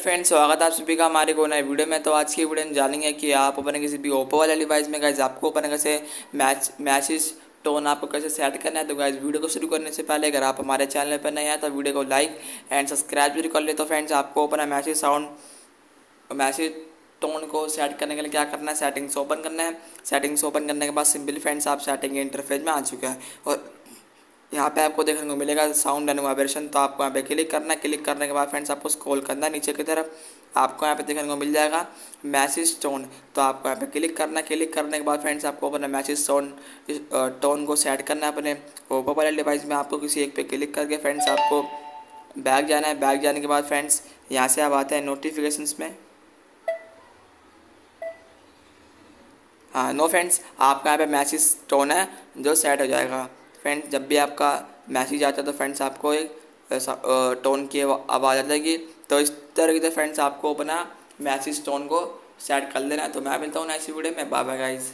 Friends स्वागत है आप सभी का हमारे को नए वीडियो में। तो आज की वीडियो में जानेंगे कि आप अपने किसी भी ओप्पो वाले डिवाइस में गाइस आपको अपने कैसे मैसेज टोन आपको कैसे सेट करना है। तो गाइस वीडियो को शुरू करने से पहले अगर आप हमारे चैनल पर नए हैं तो वीडियो को लाइक एंड सब्सक्राइब जरूर कर ले। तो फ्रेंड्स आपको अपना मैसेज साउंड मैसेज टोन को सेट करने के लिए क्या करना है, सेटिंग्स ओपन करना है। सेटिंग्स ओपन करने के बाद सिंपली फ्रेंड्स आप सेटिंग इंटरफेस में आ चुके हैं और यहाँ पे आपको देखने को मिलेगा साउंड एंड वाइब्रेशन। तो आपको यहाँ पे क्लिक करना है। क्लिक करने के बाद फ्रेंड्स आपको स्क्रॉल करना है नीचे की तरफ, आपको यहाँ पे देखने को मिल जाएगा मैसेज टोन। तो आपको यहाँ पे क्लिक करना है। क्लिक करने के बाद फ्रेंड्स आपको अपना मैसेज टोन को सेट करना है अपने ओप्पो वाले डिवाइस में। आपको किसी एक पे क्लिक करके फ्रेंड्स आपको बैक जाना है। बैक जाने के बाद फ्रेंड्स यहाँ से आप आते हैं नोटिफिकेशंस में। हाँ नो फ्रेंड्स आपका यहाँ पे मैसेज टोन है जो सेट हो जाएगा। फ्रेंड्स जब भी आपका मैसेज आता है तो फ्रेंड्स आपको एक टोन की आवाज़ आ जाएगी। तो इस तरह से फ्रेंड्स आपको अपना मैसेज टोन को सेट कर लेना है। तो मैं मिलता हूँ ऐसी वीडियो में। Bye bye guys.